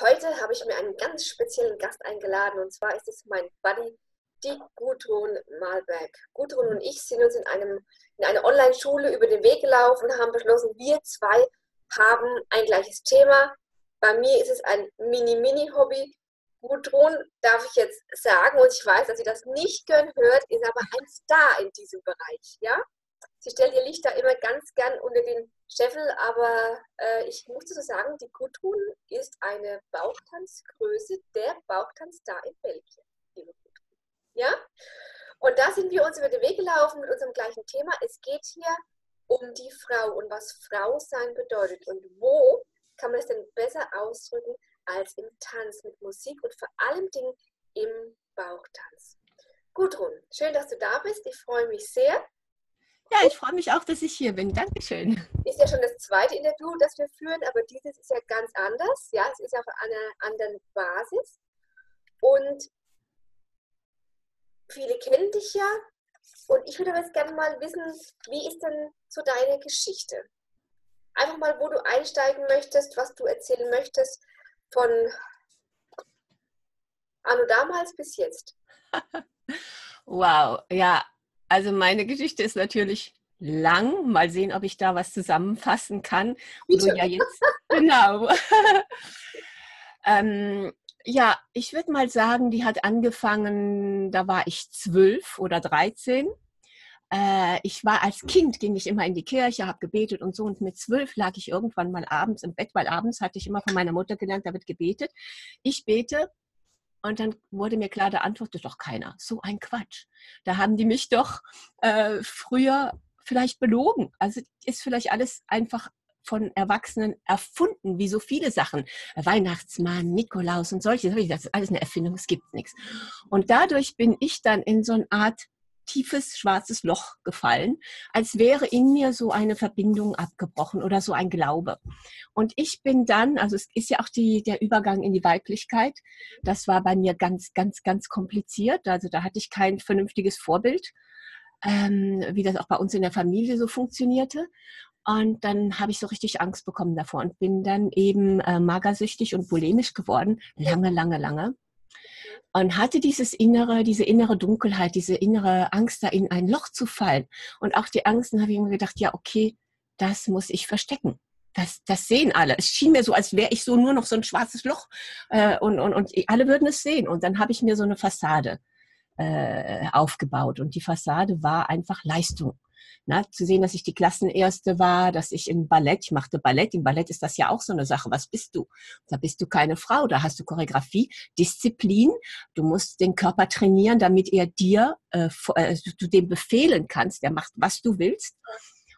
Heute habe ich mir einen ganz speziellen Gast eingeladen, und zwar ist es mein Buddy, die Gudrun Mahlberg. Gudrun und ich sind uns in einer Online-Schule über den Weg gelaufen und haben beschlossen, wir zwei haben ein gleiches Thema. Bei mir ist es ein Mini-Mini-Hobby. Gudrun, darf ich jetzt sagen, und ich weiß, dass sie das nicht gern hört, ist aber ein Star in diesem Bereich, ja? Sie stellt ihr Licht da immer ganz gern unter den Scheffel, aber ich muss dazu sagen, die Gudrun ist eine Bauchtanzgröße, der Bauchtanzstar in Belgien, liebe Gudrun. Ja? Und da sind wir uns über den Weg gelaufen mit unserem gleichen Thema. Es geht hier um die Frau und was Frau sein bedeutet. Und wo kann man es denn besser ausdrücken als im Tanz mit Musik und vor allem Dingen im Bauchtanz. Gudrun, schön, dass du da bist. Ich freue mich sehr. Ja, ich freue mich auch, dass ich hier bin. Dankeschön. Ist ja schon das zweite Interview, das wir führen, aber dieses ist ja ganz anders. Ja, es ist auf einer anderen Basis. Und viele kennen dich ja. Und ich würde aber jetzt gerne mal wissen, wie ist denn so deine Geschichte? Einfach mal, wo du einsteigen möchtest, was du erzählen möchtest. Von anno damals bis jetzt. Wow, ja, also meine Geschichte ist natürlich lang. Mal sehen, ob ich da was zusammenfassen kann. Bitte. So, ja, jetzt, genau. Ja, ich würde mal sagen, die hat angefangen, da war ich 12 oder 13. Ich war als Kind, ging ich immer in die Kirche, habe gebetet und so, und mit 12 lag ich irgendwann mal abends im Bett, weil abends hatte ich immer von meiner Mutter gelernt, da wird gebetet. Ich bete, und dann wurde mir klar, da antwortet doch keiner. So ein Quatsch. Da haben die mich doch früher vielleicht belogen. Also ist vielleicht alles einfach von Erwachsenen erfunden, wie so viele Sachen. Weihnachtsmann, Nikolaus und solche. Das ist alles eine Erfindung, es gibt nichts. Und dadurch bin ich dann in so eine Art tiefes, schwarzes Loch gefallen, als wäre in mir so eine Verbindung abgebrochen oder so ein Glaube. Und ich bin dann, also es ist ja auch der Übergang in die Weiblichkeit, das war bei mir ganz, ganz, ganz kompliziert. Also da hatte ich kein vernünftiges Vorbild, wie das auch bei uns in der Familie so funktionierte. Und dann habe ich so richtig Angst bekommen davor und bin dann eben magersüchtig und bulimisch geworden, lange, lange, lange. Und hatte diese innere Dunkelheit, diese innere Angst, da in ein Loch zu fallen. Und auch die Angst, dann habe ich mir gedacht, ja, okay, das muss ich verstecken. Das sehen alle. Es schien mir so, als wäre ich so nur noch so ein schwarzes Loch und alle würden es sehen. Und dann habe ich mir so eine Fassade aufgebaut. Und die Fassade war einfach Leistung. Na, zu sehen, dass ich die Klassenerste war, dass ich ich machte Ballett, im Ballett ist das ja auch so eine Sache, was bist du? Da bist du keine Frau, da hast du Choreografie, Disziplin, du musst den Körper trainieren, damit er dir, du dem befehlen kannst, der macht, was du willst.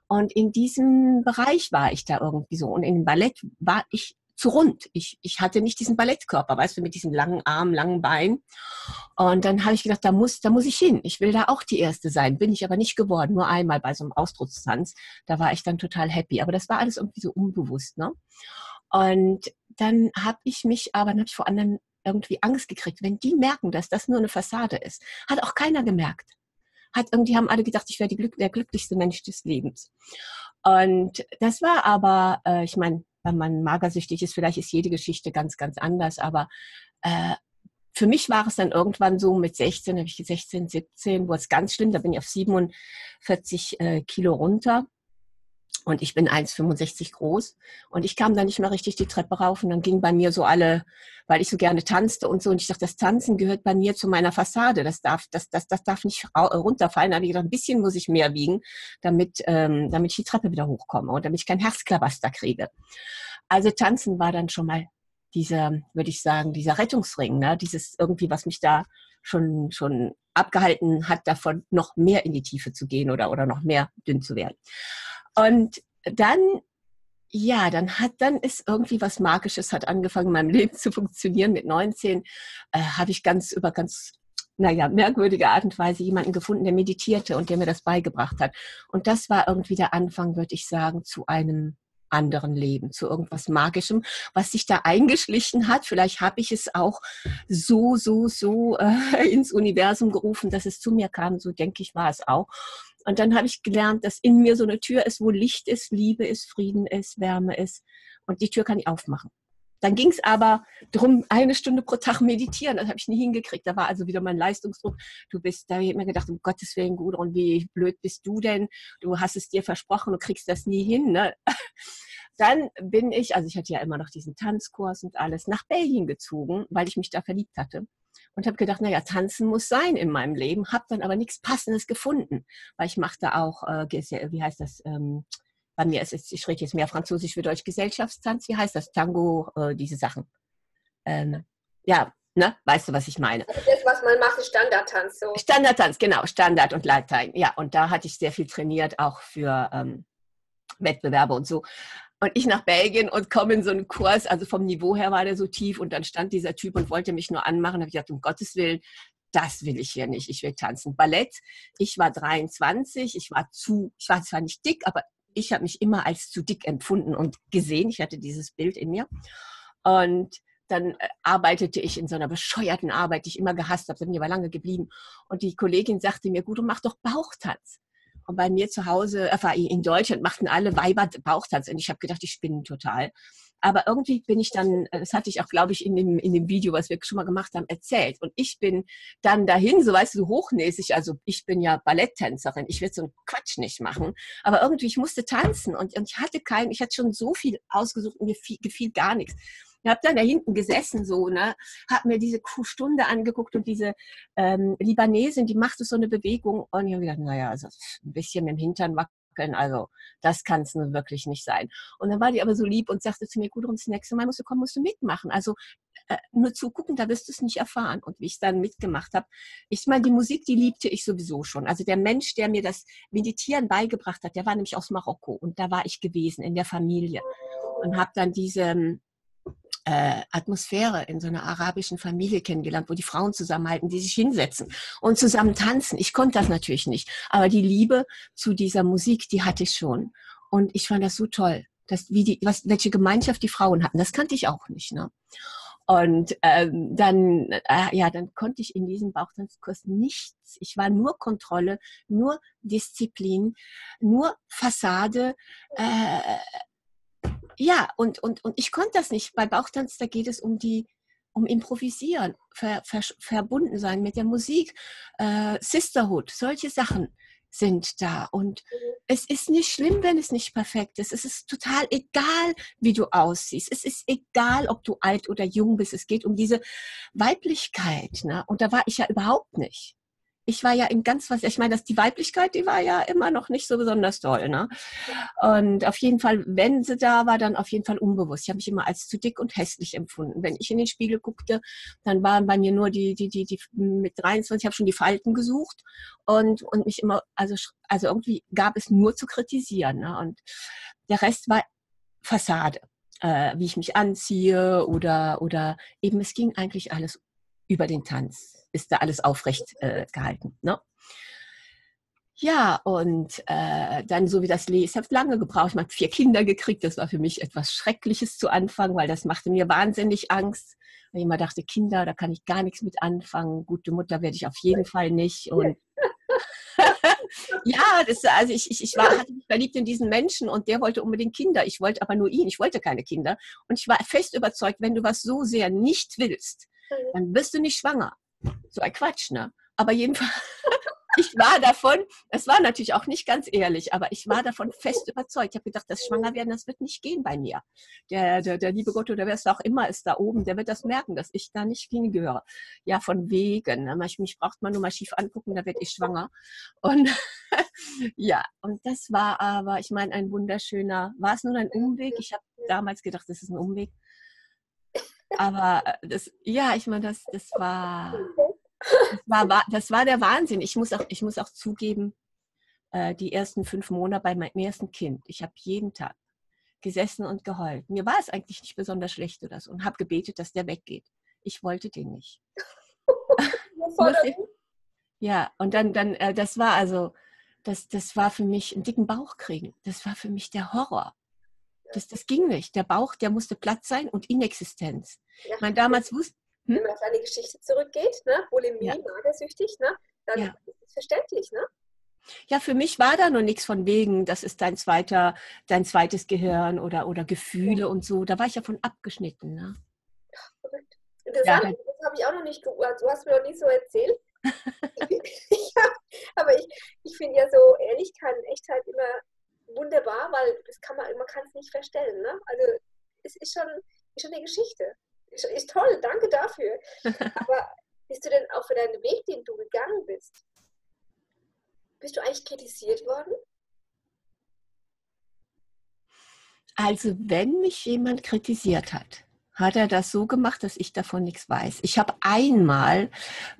Und in diesem Bereich war ich da irgendwie so, und im Ballett war ich zu rund. Ich hatte nicht diesen Ballettkörper, weißt du, mit diesen langen Armen, langen Beinen. Und dann habe ich gedacht, da muss ich hin. Ich will da auch die Erste sein. Bin ich aber nicht geworden. Nur einmal bei so einem Ausdruckstanz. Da war ich dann total happy. Aber das war alles irgendwie so unbewusst, ne? Und dann habe ich vor anderen irgendwie Angst gekriegt. Wenn die merken, dass das nur eine Fassade ist. Hat auch keiner gemerkt. Haben alle gedacht, ich wäre der glücklichste Mensch des Lebens. Und das war aber, ich meine, wenn man magersüchtig ist, vielleicht ist jede Geschichte ganz, ganz anders, aber für mich war es dann irgendwann so mit 16, 17, wurde es ganz schlimm, da bin ich auf 47 Kilo runter und ich bin 1,65 groß und ich kam dann nicht mehr richtig die Treppe rauf und dann ging bei mir so alle, weil ich so gerne tanzte und so, und ich dachte, das Tanzen gehört bei mir zu meiner Fassade, das darf nicht runterfallen, da habe ich gedacht, ein bisschen muss ich mehr wiegen, damit ich die Treppe wieder hochkomme und damit ich kein Herzklabaster kriege. Also Tanzen war dann schon mal dieser Rettungsring, ne? Dieses irgendwie, was mich da schon abgehalten hat, davon noch mehr in die Tiefe zu gehen oder noch mehr dünn zu werden. Und dann ist irgendwie was Magisches, hat angefangen, in meinem Leben zu funktionieren. Mit 19 habe ich über merkwürdige Art und Weise jemanden gefunden, der meditierte und der mir das beigebracht hat. Und das war irgendwie der Anfang, würde ich sagen, zu einem anderen Leben, zu irgendwas Magischem, was sich da eingeschlichen hat. Vielleicht habe ich es auch so ins Universum gerufen, dass es zu mir kam. So denke ich, war es auch. Und dann habe ich gelernt, dass in mir so eine Tür ist, wo Licht ist, Liebe ist, Frieden ist, Wärme ist. Und die Tür kann ich aufmachen. Dann ging es aber darum, 1 Stunde pro Tag meditieren. Das habe ich nie hingekriegt. Da war also wieder mein Leistungsdruck. Da habe ich mir gedacht, um Gottes Willen, Gudrun, wie blöd bist du denn? Du hast es dir versprochen, du kriegst das nie hin. Ne? Dann bin ich, also ich hatte ja immer noch diesen Tanzkurs und alles, nach Belgien gezogen, weil ich mich da verliebt hatte. Und habe gedacht, naja, tanzen muss sein in meinem Leben. Habe dann aber nichts Passendes gefunden. Weil ich machte auch, wie heißt das, bei mir ist es, ich rede jetzt mehr Französisch für Deutsch, Gesellschaftstanz, wie heißt das, Tango, diese Sachen. Ja, ne, weißt du, was ich meine? Also das, was man macht, ist Standardtanz. So. Standardtanz, genau, Standard und Latein. Ja, und da hatte ich sehr viel trainiert, auch für Wettbewerbe und so. Und ich nach Belgien und komme in so einen Kurs, also vom Niveau her war der so tief und dann stand dieser Typ und wollte mich nur anmachen. Da habe ich gedacht, um Gottes Willen, das will ich hier nicht, ich will tanzen. Ballett, ich war 23, ich war zwar nicht dick, aber ich habe mich immer als zu dick empfunden und gesehen. Ich hatte dieses Bild in mir. Und dann arbeitete ich in so einer bescheuerten Arbeit, die ich immer gehasst habe. Da bin ich aber lange geblieben. Und die Kollegin sagte mir, Gudrun, mach doch Bauchtanz. Und bei mir zu Hause, in Deutschland, machten alle Weiber Bauchtanz. Und ich habe gedacht, ich spinne total. Aber irgendwie bin ich dann, das hatte ich auch, glaube ich, in dem Video, was wir schon mal gemacht haben, erzählt. Und ich bin dann dahin, so weißt du, so hochnäsig, also ich bin ja Balletttänzerin, ich werde so einen Quatsch nicht machen. Aber irgendwie, ich musste tanzen und ich hatte schon so viel ausgesucht und mir gefiel gar nichts. Ich habe dann da hinten gesessen, so, ne, habe mir diese Stunde angeguckt und diese Libanesin, die machte so eine Bewegung und ich habe gedacht, naja, also ein bisschen mit dem Hintern wackeln, also das kann es nun wirklich nicht sein. Und dann war die aber so lieb und sagte zu mir, Gudrun, das nächste Mal musst du kommen, musst du mitmachen. Also nur zugucken, da wirst du es nicht erfahren. Und wie ich es dann mitgemacht habe, ich meine, die Musik, die liebte ich sowieso schon. Also der Mensch, der mir das Meditieren beigebracht hat, der war nämlich aus Marokko und da war ich gewesen in der Familie und habe dann diese Atmosphäre in so einer arabischen Familie kennengelernt, wo die Frauen zusammenhalten, die sich hinsetzen und zusammen tanzen. Ich konnte das natürlich nicht, aber die Liebe zu dieser Musik, die hatte ich schon. Und ich fand das so toll, dass welche Gemeinschaft die Frauen hatten. Das kannte ich auch nicht. Ne? Und dann konnte ich in diesem Bauchtanzkurs nichts. Ich war nur Kontrolle, nur Disziplin, nur Fassade. Ja, und ich konnte das nicht. Bei Bauchtanz, da geht es um Improvisieren, verbunden sein mit der Musik, Sisterhood, solche Sachen sind da. Und es ist nicht schlimm, wenn es nicht perfekt ist. Es ist total egal, wie du aussiehst. Es ist egal, ob du alt oder jung bist. Es geht um diese Weiblichkeit, ne? Und da war ich ja überhaupt nicht. Ich war ja ich meine, die Weiblichkeit, die war ja immer noch nicht so besonders doll, ne? Und auf jeden Fall, wenn sie da war, dann auf jeden Fall unbewusst. Ich habe mich immer als zu dick und hässlich empfunden. Wenn ich in den Spiegel guckte, dann waren bei mir nur die mit 23, ich habe schon die Falten gesucht und mich immer, also irgendwie gab es nur zu kritisieren, ne? Und der Rest war Fassade, wie ich mich anziehe oder eben, es ging eigentlich alles über den Tanz ist da alles aufrecht gehalten. Ne? Ja, und dann so wie das Leben, ich habe lange gebraucht, ich habe 4 Kinder gekriegt, das war für mich etwas Schreckliches zu anfangen, weil das machte mir wahnsinnig Angst, weil ich immer dachte, Kinder, da kann ich gar nichts mit anfangen, gute Mutter werde ich auf jeden Fall nicht. Und ja, hatte mich verliebt in diesen Menschen und der wollte unbedingt Kinder, ich wollte aber nur ihn, ich wollte keine Kinder und ich war fest überzeugt, wenn du was so sehr nicht willst, dann wirst du nicht schwanger. So ein Quatsch, ne? Aber jedenfalls, das war natürlich auch nicht ganz ehrlich, aber ich war davon fest überzeugt. Ich habe gedacht, das Schwangerwerden, das wird nicht gehen bei mir. Der liebe Gott oder wer es auch immer ist da oben, der wird das merken, dass ich da nicht hingehöre. Ja, von wegen. Ne? Mich braucht man nur mal schief angucken, da werde ich schwanger. Und ja, und das war aber, ich meine, ein wunderschöner, war es nun ein Umweg? Ich habe damals gedacht, das ist ein Umweg. Aber das, ja, ich meine, das war der Wahnsinn. Ich muss auch zugeben, die ersten 5 Monate bei meinem ersten Kind, ich habe jeden Tag gesessen und geheult. Mir war es eigentlich nicht besonders schlecht oder so und habe gebetet, dass der weggeht. Ich wollte den nicht. Ja, und dann das war also, das war für mich einen dicken Bauch kriegen. Das war für mich der Horror. Das ging nicht. Der Bauch, der musste platt sein und Inexistenz. Ja, ich meine, damals wusste... Wenn man auf eine Geschichte zurückgeht, ne? Bulimie, magersüchtig, ne? Dann ist es verständlich, ne? Ja, für mich war da noch nichts von wegen, das ist dein zweites Gehirn oder Gefühle und so. Da war ich ja von abgeschnitten. Ne? Interessant, ja, das habe ich auch noch nicht gehört. Du hast mir noch nie so erzählt. Aber ich finde ja so Ehrlichkeit und Echtheit immer wunderbar, weil das kann man kann es nicht verstellen. Ne? Also es ist schon eine Geschichte. Ist toll, danke dafür. Aber bist du denn auch für deinen Weg, den du gegangen bist, bist du eigentlich kritisiert worden? Also wenn mich jemand kritisiert hat, hat er das so gemacht, dass ich davon nichts weiß. Ich habe einmal,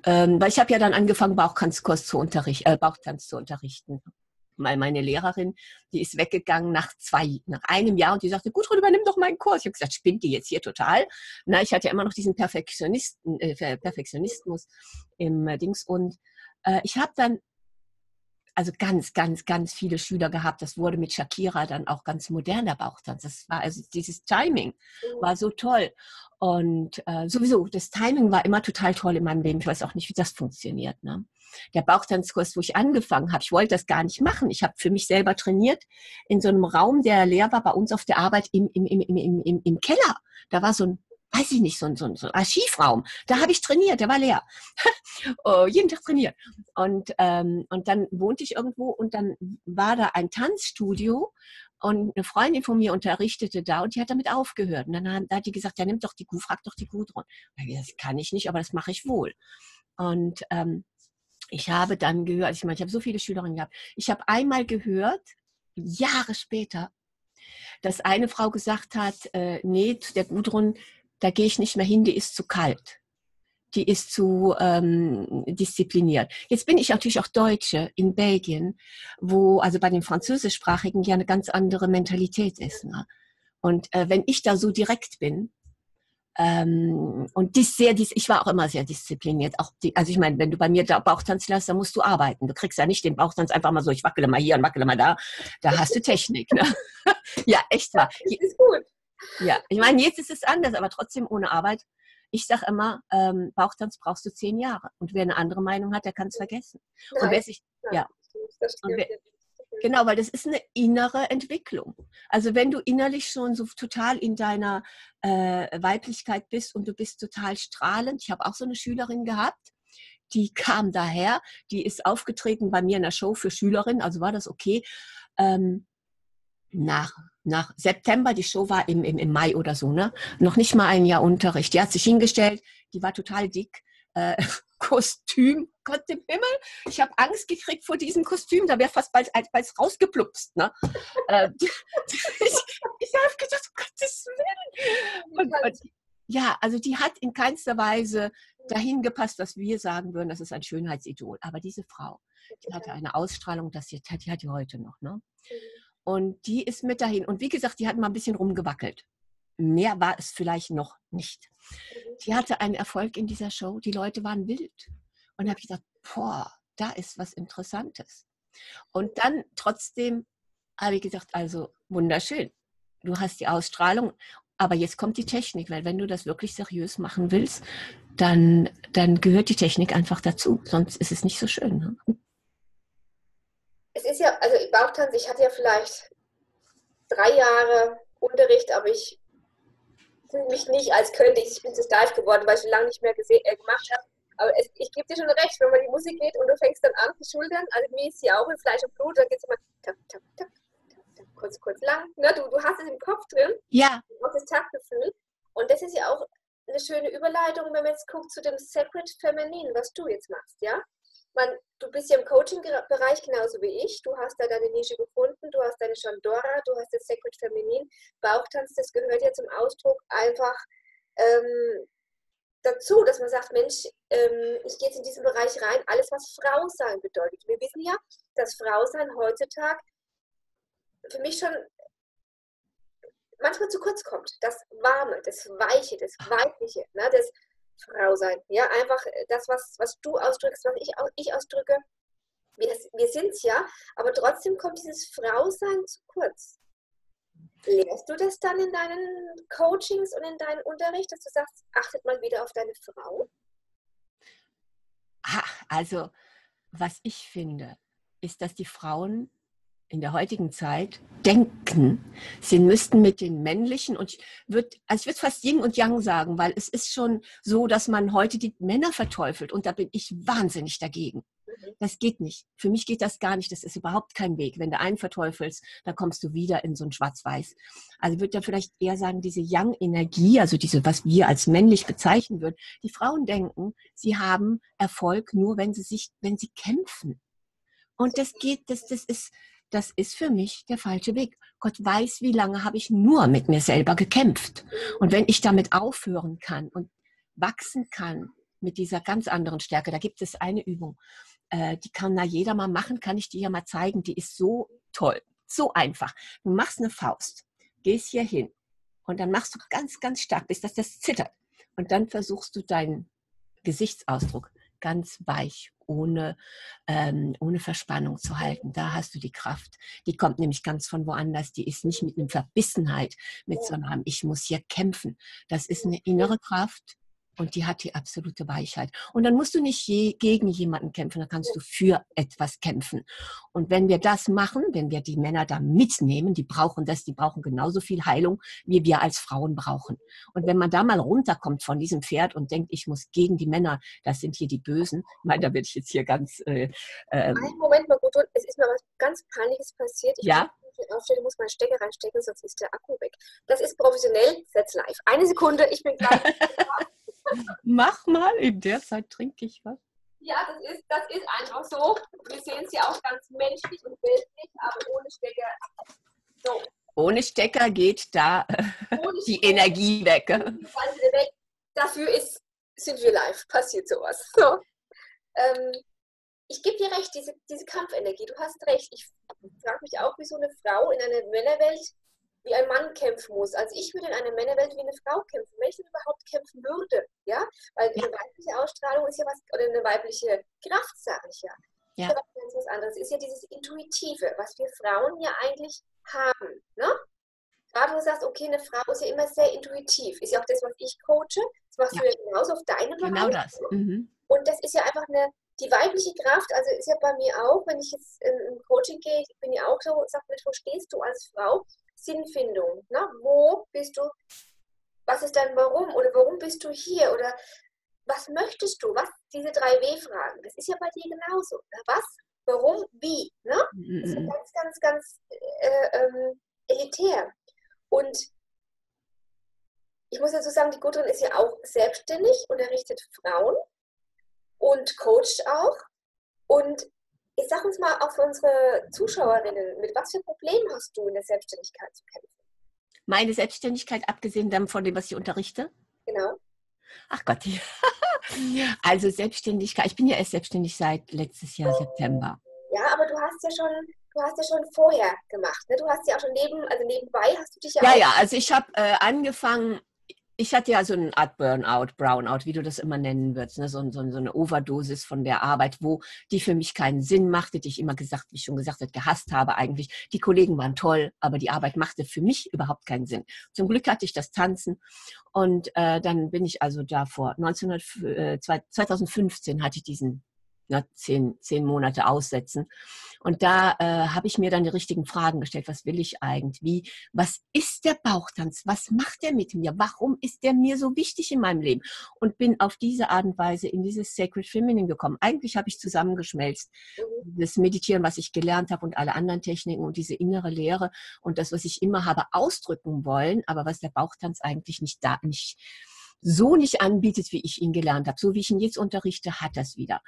weil ich habe ja dann angefangen, Bauchtanz zu unterrichten. Weil meine Lehrerin, die ist weggegangen nach einem Jahr und die sagte, Gudrun, übernimm doch meinen Kurs. Ich habe gesagt, spinnt die jetzt hier total? Na, ich hatte ja immer noch diesen Perfektionismus im Dings. Und ich habe dann also ganz, ganz, ganz viele Schüler gehabt. Das wurde mit Shakira dann auch ganz moderner Bauchtanz. Das war also dieses Timing war so toll. Und sowieso, das Timing war immer total toll in meinem Leben. Ich weiß auch nicht, wie das funktioniert. Ne? Der Bauchtanzkurs, wo ich angefangen habe, ich wollte das gar nicht machen. Ich habe für mich selber trainiert in so einem Raum, der leer war bei uns auf der Arbeit im Keller. Da war so ein, weiß ich nicht, so ein Archivraum. Da habe ich trainiert, der war leer. Jeden Tag trainiert. Und dann wohnte ich irgendwo und dann war da ein Tanzstudio. Und eine Freundin von mir unterrichtete da und die hat damit aufgehört. Und dann hat die gesagt, ja, nimm doch die Kuh, frag doch die Kuh dran. Das kann ich nicht, aber das mache ich wohl. Und ich habe dann gehört, ich habe so viele Schülerinnen gehabt, ich habe einmal gehört, Jahre später, dass eine Frau gesagt hat, nee, zu der Gudrun, da gehe ich nicht mehr hin, die ist zu kalt. Die ist zu diszipliniert. Jetzt bin ich natürlich auch Deutsche in Belgien, wo also bei den Französischsprachigen ja eine ganz andere Mentalität ist. Ne? Und wenn ich da so direkt bin, ich war auch immer sehr diszipliniert. Auch ich meine, wenn du bei mir da Bauchtanz lässt, dann musst du arbeiten. Du kriegst ja nicht den Bauchtanz einfach mal so, ich wackele mal hier und wackele mal da. Da hast du Technik. Ne? Ja, echt wahr. Das ist gut. Ja, ich meine, jetzt ist es anders, aber trotzdem ohne Arbeit. Ich sage immer, Bauchtanz brauchst du 10 Jahre. Und wer eine andere Meinung hat, der kann es vergessen. Nein, und wer sich, ja. Genau, weil das ist eine innere Entwicklung. Also wenn du innerlich schon so total in deiner Weiblichkeit bist und du bist total strahlend. Ich habe auch so eine Schülerin gehabt, die kam daher, die ist aufgetreten bei mir in der Show für Schülerinnen, also war das okay. Nach September, die Show war im Mai oder so, ne? Noch nicht mal ein Jahr Unterricht. Die hat sich hingestellt, die war total dick. Kostüm, Gott im Himmel. Ich habe Angst gekriegt vor diesem Kostüm, da wäre fast bald rausgeplupst. Ne? Ich habe gedacht, um Gottes Willen. Und, ja, also die hat in keinster Weise dahin gepasst, dass wir sagen würden, das ist ein Schönheitsidol. Aber diese Frau, die hatte eine Ausstrahlung, die hat die heute noch. Ne? Und die ist mit dahin. Und wie gesagt, die hat mal ein bisschen rumgewackelt. Mehr war es vielleicht noch nicht. Die hatte einen Erfolg in dieser Show. Die Leute waren wild. Und da habe ich gedacht, boah, da ist was Interessantes. Und dann trotzdem habe ich gesagt, also wunderschön. Du hast die Ausstrahlung, aber jetzt kommt die Technik. Weil wenn du das wirklich seriös machen willst, dann gehört die Technik einfach dazu. Sonst ist es nicht so schön. Ne? Es ist ja, also Bauchtanz, ich hatte ja vielleicht 3 Jahre Unterricht, aber ich fühle mich nicht, als könnte ich. Ich bin zu steif geworden, weil ich schon lange nicht mehr gemacht habe. Aber ich gebe dir schon recht, wenn man die Musik geht und du fängst dann an, die Schultern, also mir ist hier auch in Fleisch und Blut, dann geht es immer tak, tak, tak, tak, kurz, lang. Ne, du hast es im Kopf drin, ja. Auch das Taktgefühl. Und das ist ja auch eine schöne Überleitung, wenn man jetzt guckt zu dem Sacred Feminine, was du jetzt machst, ja? Du bist ja im Coaching-Bereich genauso wie ich. Du hast da deine Nische gefunden, du hast deine Shandora, du hast das Sacred Feminine. Bauchtanz, das gehört ja zum Ausdruck einfach dazu, dass man sagt, Mensch, ich gehe jetzt in diesen Bereich rein, alles was Frau sein bedeutet. Wir wissen ja, dass Frau sein heutzutage für mich schon manchmal zu kurz kommt. Das Warme, das Weiche, das Weibliche, ne, das Frau sein. Ja, einfach das, was du ausdrückst, was ich ausdrücke. Wir sind es ja, aber trotzdem kommt dieses Frausein zu kurz. Lehrst du das dann in deinen Coachings und in deinen Unterricht, dass du sagst, achtet mal wieder auf deine Frau? Also, was ich finde, ist, dass die Frauen in der heutigen Zeit denken, sie müssten mit den männlichen, und ich würde fast Yin und Yang sagen, weil es ist schon so, dass man heute die Männer verteufelt, und da bin ich wahnsinnig dagegen. Das geht nicht. Für mich geht das gar nicht. Das ist überhaupt kein Weg. Wenn du einen verteufelst, dann kommst du wieder in so ein Schwarz-Weiß. Also würde ich vielleicht eher sagen, diese Yang-Energie, also diese, was wir als männlich bezeichnen würden, die Frauen denken, sie haben Erfolg nur, wenn sie kämpfen. Und das geht, das ist für mich der falsche Weg. Gott weiß, wie lange habe ich nur mit mir selber gekämpft. Und wenn ich damit aufhören kann und wachsen kann mit dieser ganz anderen Stärke, da gibt es eine Übung, die kann da jeder mal machen, kann ich dir ja mal zeigen, die ist so toll, so einfach. Du machst eine Faust, gehst hier hin und dann machst du ganz, ganz stark, bis das zittert. Und dann versuchst du deinen Gesichtsausdruck ganz weich, ohne Verspannung zu halten. Da hast du die Kraft. Die kommt nämlich ganz von woanders. Die ist nicht mit einer Verbissenheit, mit so einem, ich muss hier kämpfen. Das ist eine innere Kraft. Und die hat die absolute Weichheit. Und dann musst du nicht gegen jemanden kämpfen, dann kannst du für etwas kämpfen. Und wenn wir das machen, wenn wir die Männer da mitnehmen, die brauchen das, die brauchen genauso viel Heilung, wie wir als Frauen brauchen. Und wenn man da mal runterkommt von diesem Pferd und denkt, ich muss gegen die Männer, das sind hier die Bösen. Ich meine, da werde ich jetzt hier ganz... Einen Moment mal, Gudrun, es ist mir was ganz Peinliches passiert. Ja? Aufstehen, muss mein Stecker reinstecken, sonst ist der Akku weg. Das ist professionell, setz live. Eine Sekunde, ich bin gleich... Mach mal, in der Zeit trinke ich was. Ja, das ist einfach so. Wir sehen es ja auch ganz menschlich und weltlich, aber ohne Stecker. So. Ohne Stecker geht da die Energie weg. Dafür sind wir live, passiert sowas. So. Ich gebe dir recht, diese Kampfenergie, du hast recht. Ich frage mich auch, wie so eine Frau in einer Männerwelt wie ein Mann kämpfen muss. Also ich würde in einer Männerwelt wie eine Frau kämpfen, wenn ich denn überhaupt kämpfen würde, ja? Weil eine weibliche Ausstrahlung ist ja was, oder eine weibliche Kraft, sage ich ja. Ja. Das ist ja was anderes. Es ist ja dieses Intuitive, was wir Frauen ja eigentlich haben, ne? Gerade wo du sagst, okay, eine Frau ist ja immer sehr intuitiv. Ist ja auch das, was ich coache. Das machst du ja genauso auf deinem Bereich. Genau das. Mhm. Und das ist ja einfach die weibliche Kraft, also ist ja bei mir auch, wenn ich jetzt im Coaching gehe, ich bin ja auch so, sag mit, wo stehst du als Frau? Sinnfindung, ne? Wo bist du, was ist dein Warum oder warum bist du hier oder was möchtest du, was, diese 3W-Fragen, das ist ja bei dir genauso, ne? Was, warum, wie, ne? Das ist ja ganz, ganz, ganz elitär und ich muss dazu sagen, die Gudrun ist ja auch selbstständig, unterrichtet Frauen und coacht auch und jetzt sag uns mal auch für unsere Zuschauerinnen, mit was für Problemen hast du in der Selbstständigkeit zu kämpfen? Meine Selbstständigkeit, abgesehen von dem, was ich unterrichte? Genau. Ach Gott, also Selbstständigkeit, ich bin ja erst selbstständig seit letztes Jahr September. Ja, aber du hast ja schon vorher gemacht, ne? Du hast ja auch schon nebenbei hast du dich ja... Ja, also ich habe angefangen... Ich hatte ja so eine Art Burnout, Brownout, wie du das immer nennen würdest, ne? So eine Overdosis von der Arbeit, die für mich keinen Sinn machte, die ich immer gesagt, wie ich schon gesagt habe, gehasst habe eigentlich. Die Kollegen waren toll, aber die Arbeit machte für mich überhaupt keinen Sinn. Zum Glück hatte ich das Tanzen und dann bin ich also da 2015 hatte ich diesen 10 Monate aussetzen. Und da habe ich mir dann die richtigen Fragen gestellt. Was will ich eigentlich? Was ist der Bauchtanz? Was macht der mit mir? Warum ist der mir so wichtig in meinem Leben? Und bin auf diese Art und Weise in dieses Sacred Feminine gekommen. Eigentlich habe ich zusammengeschmelzt. Das Meditieren, was ich gelernt habe und alle anderen Techniken und diese innere Lehre und das, was ich immer habe ausdrücken wollen, aber was der Bauchtanz eigentlich nicht anbietet, wie ich ihn gelernt habe. So wie ich ihn jetzt unterrichte, hat das wieder.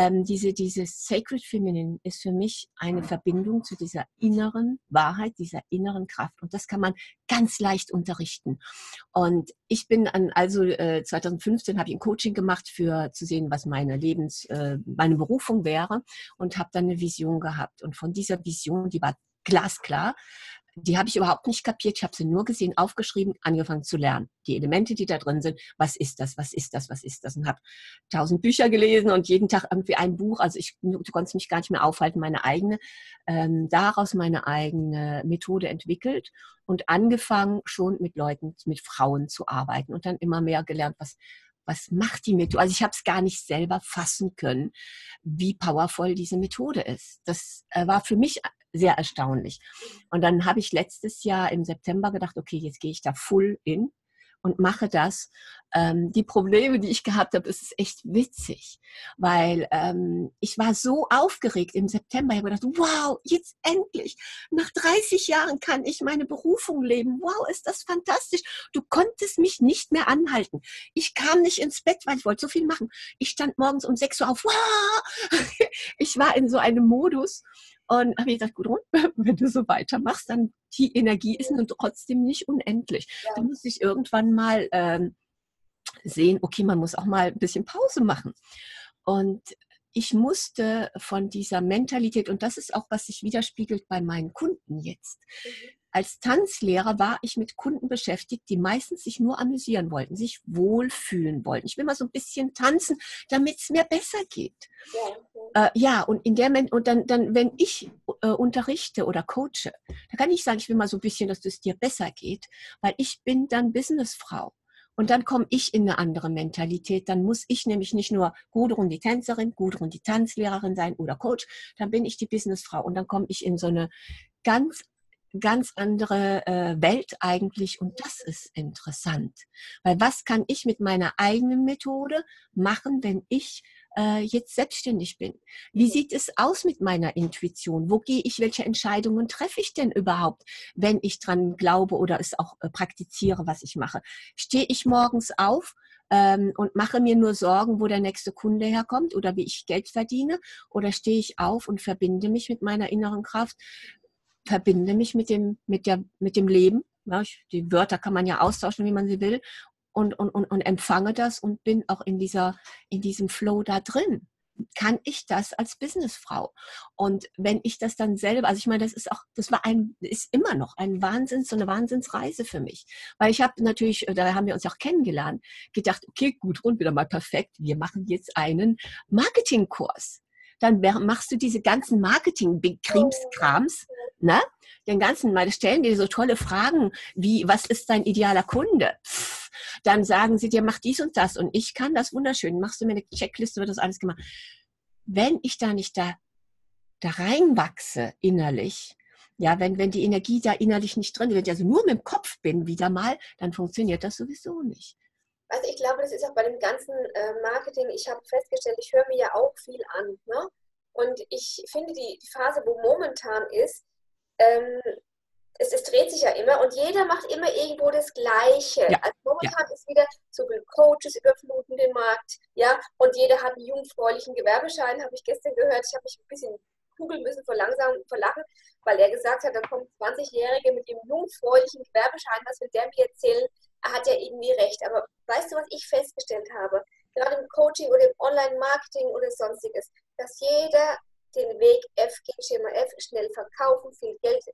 Diese Sacred Feminine ist für mich eine Verbindung zu dieser inneren Wahrheit, dieser inneren Kraft. Und das kann man ganz leicht unterrichten. Und ich bin 2015 habe ich ein Coaching gemacht, zu sehen, was meine Berufung wäre und habe dann eine Vision gehabt. Und von dieser Vision, die war glasklar, die habe ich überhaupt nicht kapiert, ich habe sie nur gesehen, aufgeschrieben, angefangen zu lernen. Die Elemente, die da drin sind, was ist das, was ist das, was ist das? Und habe 1000 Bücher gelesen und jeden Tag irgendwie ein Buch, also du konntest mich gar nicht mehr aufhalten, daraus meine eigene Methode entwickelt und angefangen schon mit Frauen zu arbeiten und dann immer mehr gelernt, was was macht die Methode? Also ich habe es gar nicht selber fassen können, wie powerful diese Methode ist. Das war für mich sehr erstaunlich. Und dann habe ich letztes Jahr im September gedacht, okay, jetzt gehe ich da full in und mache das. Die Probleme, die ich gehabt habe, ist echt witzig, weil ich war so aufgeregt im September. Ich habe gedacht, wow, jetzt endlich, nach 30 Jahren kann ich meine Berufung leben. Wow, ist das fantastisch. Du konntest mich nicht mehr anhalten. Ich kam nicht ins Bett, weil ich wollte so viel machen. Ich stand morgens um 6 Uhr auf. Wow! Ich war in so einem Modus. Und habe ich gedacht, Gudrun, wenn du so weitermachst, dann die Energie ist nun trotzdem nicht unendlich. Ja. Da muss ich irgendwann mal sehen, okay, man muss auch mal ein bisschen Pause machen. Und ich musste von dieser Mentalität, und das ist auch, was sich widerspiegelt bei meinen Kunden jetzt. Als Tanzlehrer war ich mit Kunden beschäftigt, die meistens sich nur amüsieren wollten, sich wohlfühlen wollten. Ich will mal so ein bisschen tanzen, damit es mir besser geht. Ja, und in der und dann, wenn ich unterrichte oder coache, da kann ich sagen, ich will mal so ein bisschen, dass es dir besser geht, weil ich bin dann Businessfrau. Und dann komme ich in eine andere Mentalität. Dann muss ich nämlich nicht nur Gudrun die Tänzerin, Gudrun die Tanzlehrerin sein oder Coach. Dann bin ich die Businessfrau. Und dann komme ich in so eine ganz andere Welt eigentlich. Und das ist interessant. Weil was kann ich mit meiner eigenen Methode machen, wenn ich jetzt selbstständig bin? Wie sieht es aus mit meiner Intuition? Wo gehe ich? Welche Entscheidungen treffe ich denn überhaupt, wenn ich dran glaube oder es auch praktiziere, was ich mache? Stehe ich morgens auf und mache mir nur Sorgen, wo der nächste Kunde herkommt oder wie ich Geld verdiene? Oder stehe ich auf und verbinde mich mit meiner inneren Kraft, verbinde mich mit dem Leben? Ja, die Wörter kann man ja austauschen, wie man sie will. Und empfange das und bin auch in diesem Flow da drin. Kann ich das als Businessfrau? Und wenn ich das dann selber, also ich meine, das ist immer noch eine Wahnsinnsreise für mich. Weil ich habe natürlich, da haben wir uns auch kennengelernt, gedacht, okay, Gudrun, wieder mal perfekt, wir machen jetzt einen Marketingkurs. Dann machst du diese ganzen Marketing-Krams, ne? Den ganzen, meine stellen dir so tolle Fragen wie, was ist dein idealer Kunde? Pff, dann sagen sie dir, mach dies und das und ich kann das wunderschön, machst du mir eine Checkliste, wird das alles gemacht. Wenn ich da nicht da reinwachse innerlich, ja, wenn die Energie da innerlich nicht drin ist, wenn ich also nur mit dem Kopf bin wieder mal, dann funktioniert das sowieso nicht. Also ich glaube, das ist auch bei dem ganzen Marketing, ich habe festgestellt, ich höre mir ja auch viel an, ne? Und ich finde die Phase, wo momentan ist, es dreht sich ja immer und jeder macht immer irgendwo das Gleiche. Ja. Also momentan ist wieder, so viele Coaches überfluten den Markt, ja, und jeder hat einen jungfräulichen Gewerbeschein, habe ich gestern gehört, ich habe mich ein bisschen kugeln müssen vor Lachen, weil er gesagt hat, da kommt 20-Jährige mit dem jungfräulichen Gewerbeschein, was will der mir erzählen? Er hat ja irgendwie recht, aber weißt du, was ich festgestellt habe? Gerade im Coaching oder im Online-Marketing oder sonstiges, dass jeder den Weg Schema F, schnell verkaufen, viel Geld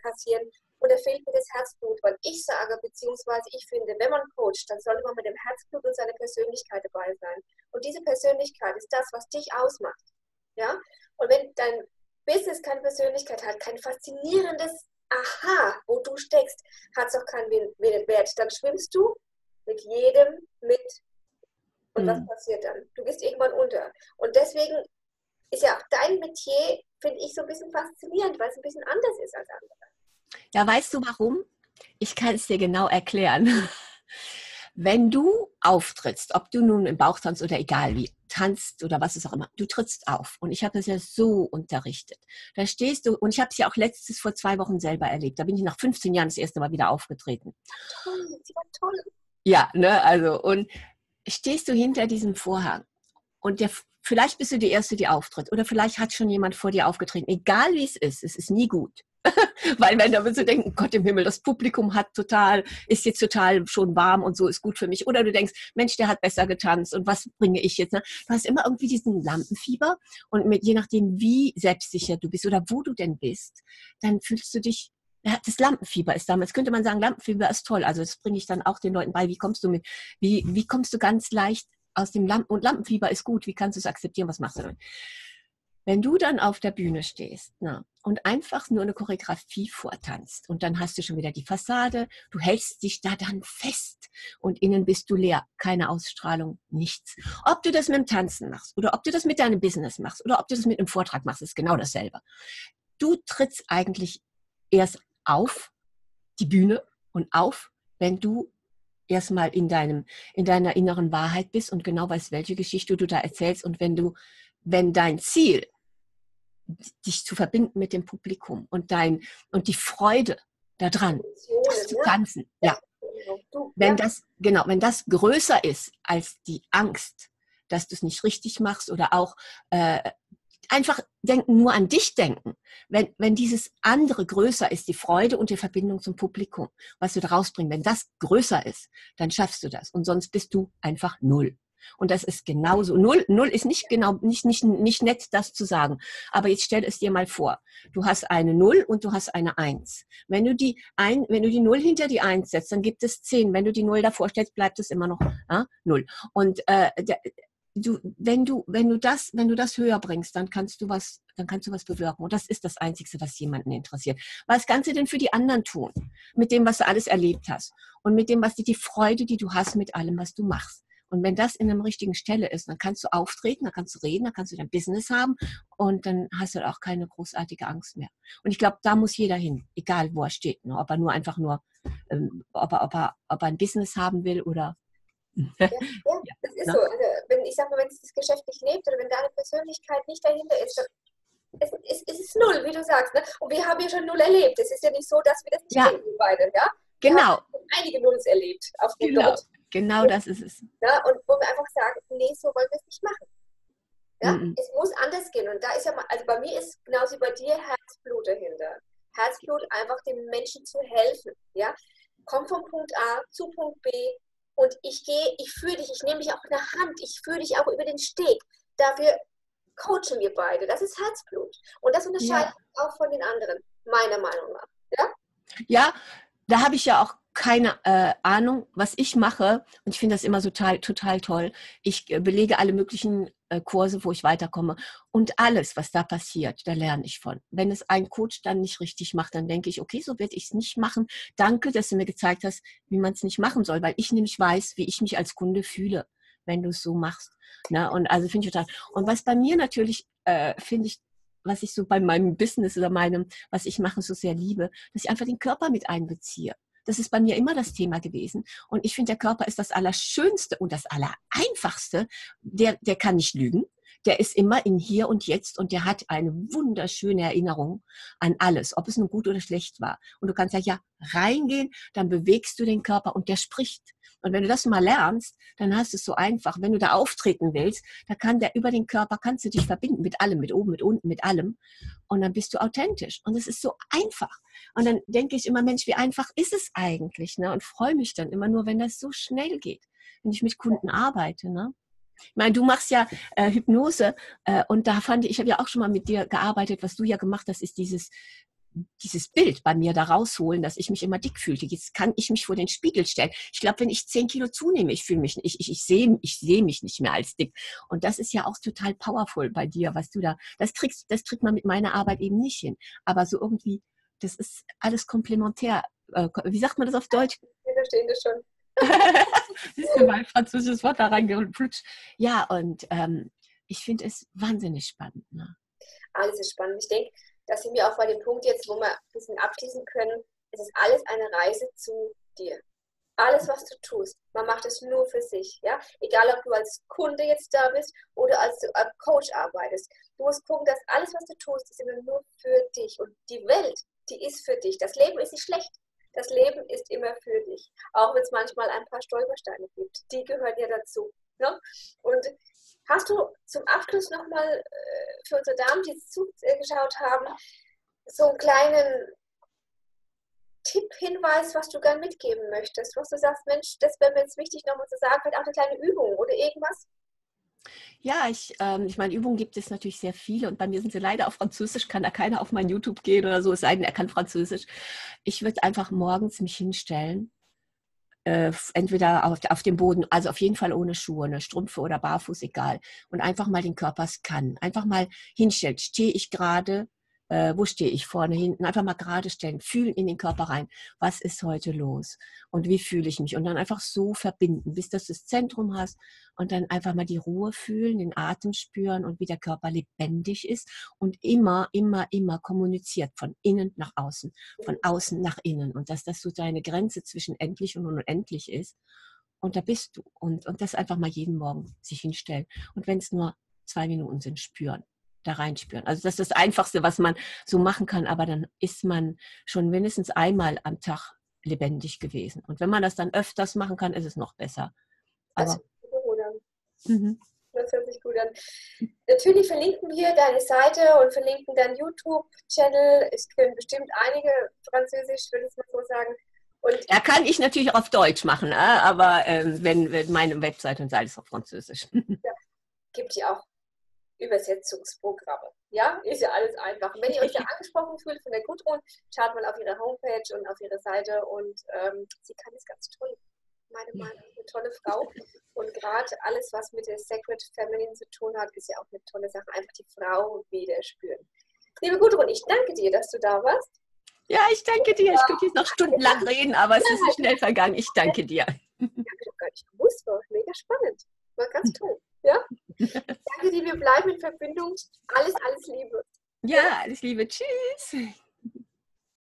kassieren und da fehlt mir das Herzblut, weil ich sage, beziehungsweise ich finde, wenn man coacht, dann sollte man mit dem Herzblut und seiner Persönlichkeit dabei sein. Und diese Persönlichkeit ist das, was dich ausmacht. Ja? Und wenn dein Business keine Persönlichkeit hat, kein faszinierendes Aha, wo du steckst, hat es auch keinen Wert. Dann schwimmst du mit jedem mit. Und was passiert dann? Du gehst irgendwann unter. Und deswegen ist ja auch dein Metier, finde ich, so ein bisschen faszinierend, weil es ein bisschen anders ist als andere. Ja, weißt du warum? Ich kann es dir genau erklären. Wenn du auftrittst, ob du nun im Bauch tanzt oder egal wie, tanzt oder was es auch immer, du trittst auf. Und ich habe das ja so unterrichtet. Da stehst du, und ich habe es ja auch vor 2 Wochen selber erlebt. Da bin ich nach 15 Jahren das erste Mal wieder aufgetreten. Toll. Ja, ne, also, und stehst du hinter diesem Vorhang und vielleicht bist du die Erste, die auftritt oder vielleicht hat schon jemand vor dir aufgetreten. Egal wie es ist nie gut. Weil wenn da willst du denken, Gott im Himmel, das Publikum ist jetzt total schon warm und so ist gut für mich. Oder du denkst, Mensch, der hat besser getanzt und was bringe ich jetzt? Ne? Du hast immer irgendwie diesen Lampenfieber und je nachdem, wie selbstsicher du bist oder wo du denn bist, dann fühlst du dich, das Lampenfieber ist damals, könnte man sagen, Lampenfieber ist toll. Also das bringe ich dann auch den Leuten bei, wie kommst du ganz leicht aus dem Lampenfieber ist gut, wie kannst du es akzeptieren, was machst du damit? Wenn du dann auf der Bühne stehst und einfach nur eine Choreografie vortanzt und dann hast du schon wieder die Fassade, du hältst dich da dann fest und innen bist du leer. Keine Ausstrahlung, nichts. Ob du das mit dem Tanzen machst oder ob du das mit deinem Business machst oder ob du das mit einem Vortrag machst, ist genau dasselbe. Du trittst eigentlich erst auf die Bühne und auf, wenn du erstmal in deiner inneren Wahrheit bist und genau weißt, welche Geschichte du da erzählst und wenn dein Ziel, dich zu verbinden mit dem Publikum und die Freude daran, das zu tanzen, ja. Wenn das größer ist als die Angst, dass du es nicht richtig machst oder auch einfach denken, nur an dich denken. Wenn dieses andere größer ist, die Freude und die Verbindung zum Publikum, was du da rausbringst, wenn das größer ist, dann schaffst du das. Und sonst bist du einfach null. Und das ist genauso. Null ist nicht genau, nicht nett, das zu sagen. Aber jetzt stell es dir mal vor. Du hast eine Null und du hast eine Eins. Wenn du die Null hinter die Eins setzt, dann gibt es 10. Wenn du die Null davor stellst, bleibt es immer noch Null. Und wenn du das höher bringst, dann kannst du was bewirken. Und das ist das Einzige, was jemanden interessiert. Was kannst du denn für die anderen tun? Mit dem, was du alles erlebt hast. Und mit dem, was die Freude, die du hast mit allem, was du machst. Und wenn das in einer richtigen Stelle ist, dann kannst du auftreten, dann kannst du reden, dann kannst du dein Business haben und dann hast du auch keine großartige Angst mehr. Und ich glaube, da muss jeder hin, egal wo er steht, ne? Ob er nur ob er ein Business haben will oder... Ja, das ist so. Also, wenn es das Geschäft nicht lebt oder wenn deine Persönlichkeit nicht dahinter ist, dann es ist null, wie du sagst. Ne? Und wir haben ja schon null erlebt. Es ist ja nicht so, dass wir das nicht kennen beide. Ja? Genau. Wir haben einige Nulls erlebt auf dem Boot. Genau, das ist es. Ja, und wo wir einfach sagen, nee, so wollen wir es nicht machen. Ja? Mm-mm. Es muss anders gehen. Und da ist ja mal, also bei mir ist genauso wie bei dir Herzblut dahinter. Herzblut, einfach den Menschen zu helfen. Ja? Komm von Punkt A zu Punkt B und ich führe dich, ich nehme dich auch in der Hand, ich führe dich auch über den Steg. Dafür coachen wir beide. Das ist Herzblut. Und das unterscheidet auch von den anderen, meiner Meinung nach. Ja, ja, da habe ich ja auch keine Ahnung, was ich mache. Und ich finde das immer total toll. Ich belege alle möglichen Kurse, wo ich weiterkomme. Und alles, was da passiert, da lerne ich von. Wenn es ein Coach dann nicht richtig macht, dann denke ich, okay, so werde ich es nicht machen. Danke, dass du mir gezeigt hast, wie man es nicht machen soll, weil ich nämlich weiß, wie ich mich als Kunde fühle, wenn du es so machst. Na, und also finde ich total. Und was bei mir natürlich, finde ich, was ich so bei meinem Business oder was ich mache, so sehr liebe, dass ich einfach den Körper mit einbeziehe. Das ist bei mir immer das Thema gewesen. Und ich finde, der Körper ist das Allerschönste und das Allereinfachste. Der kann nicht lügen. Der ist immer in Hier und Jetzt und der hat eine wunderschöne Erinnerung an alles, ob es nun gut oder schlecht war. Und du kannst ja reingehen, dann bewegst du den Körper und der spricht. Und wenn du das mal lernst, dann hast du es so einfach. Wenn du da auftreten willst, da kann der über den Körper, kannst du dich verbinden mit allem, mit oben, mit unten, mit allem. Und dann bist du authentisch. Und es ist so einfach. Und dann denke ich immer, Mensch, wie einfach ist es eigentlich? Ne? Und freue mich dann immer nur, wenn das so schnell geht, wenn ich mit Kunden arbeite. Ne? Ich meine, du machst ja Hypnose und da ich habe ja auch schon mal mit dir gearbeitet, was du ja gemacht hast, ist dieses Bild bei mir da rausholen, dass ich mich immer dick fühlte. Jetzt kann ich mich vor den Spiegel stellen. Ich glaube, wenn ich 10 Kilo zunehme, ich sehe mich nicht mehr als dick. Und das ist ja auch total powerful bei dir, was du da, das kriegt man mit meiner Arbeit eben nicht hin. Aber so irgendwie, das ist alles komplementär. Wie sagt man das auf Deutsch? Wir verstehen das schon. Siehst du, mein französisches Wort da reingeplutscht. Ja, und ich finde es wahnsinnig spannend. Ne? Alles ist spannend. Ich denke, da sind wir auch bei dem Punkt jetzt, wo wir ein bisschen abschließen können. Es ist alles eine Reise zu dir. Alles, was du tust, man macht es nur für sich. Ja? Egal, ob du als Kunde jetzt da bist oder als Coach arbeitest. Du musst gucken, dass alles, was du tust, ist immer nur für dich. Und die Welt, die ist für dich. Das Leben ist nicht schlecht. Das Leben ist immer für dich. Auch wenn es manchmal ein paar Stolpersteine gibt. Die gehören ja dazu. Ne? Und hast du zum Abschluss nochmal für unsere Damen, die zugeschaut haben, so einen kleinen Tipp, Hinweis, was du gerne mitgeben möchtest? Was du sagst, Mensch, das wäre mir jetzt wichtig, nochmal zu sagen, vielleicht auch eine kleine Übung oder irgendwas? Ja, ich meine, Übungen gibt es natürlich sehr viele und bei mir sind sie leider auf Französisch, kann da keiner auf mein YouTube gehen oder so, es sei denn, er kann Französisch. Ich würde einfach morgens mich hinstellen. Entweder auf dem Boden, also auf jeden Fall ohne Schuhe, eine Strümpfe oder barfuß, egal. Und einfach mal den Körper scannen. Einfach mal hinstellt. Stehe ich gerade? wo stehe ich vorne, hinten, einfach mal gerade stellen, fühlen in den Körper rein, was ist heute los und wie fühle ich mich und dann einfach so verbinden, bis du das Zentrum hast und dann einfach mal die Ruhe fühlen, den Atem spüren und wie der Körper lebendig ist und immer, immer, immer kommuniziert von innen nach außen, von außen nach innen und dass das so deine Grenze zwischen endlich und unendlich ist und da bist du und das einfach mal jeden Morgen sich hinstellen und wenn es nur 2 Minuten sind, spüren. Da reinspüren. Also das ist das Einfachste, was man so machen kann, aber dann ist man schon mindestens einmal am Tag lebendig gewesen. Und wenn man das dann öfters machen kann, ist es noch besser. Aber das hört sich gut an. Natürlich verlinken wir deine Seite und verlinken deinen YouTube-Channel. Es können bestimmt einige Französisch, würde ich mal so sagen. Und ja, kann ich natürlich auf Deutsch machen, aber wenn meine Webseite und alles auf Französisch. Ja, gibt die auch. Übersetzungsprogramme. Ja, ist ja alles einfach. Und wenn ihr euch da angesprochen fühlt von der Gudrun, schaut mal auf ihre Homepage und auf ihre Seite und sie kann es ganz toll. Meine Meinung ist eine tolle Frau und gerade alles, was mit der Sacred Feminine zu tun hat, ist ja auch eine tolle Sache. Einfach die Frau wieder spüren. Liebe Gudrun, ich danke dir, dass du da warst. Ja, ich danke dir. Ich könnte jetzt noch stundenlang reden, aber es ist so schnell vergangen. Ich danke dir. Ich habe doch gar nicht gewusst, war mega spannend. War ganz toll. Ja? Danke dir, wir bleiben in Verbindung. Alles, alles Liebe. Ja, alles Liebe. Tschüss.